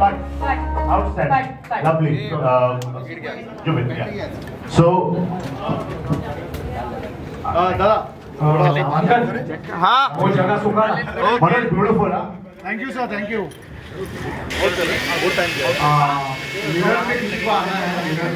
Outstanding. Lovely. So, beautiful. Thank you, sir. Thank you. Good time.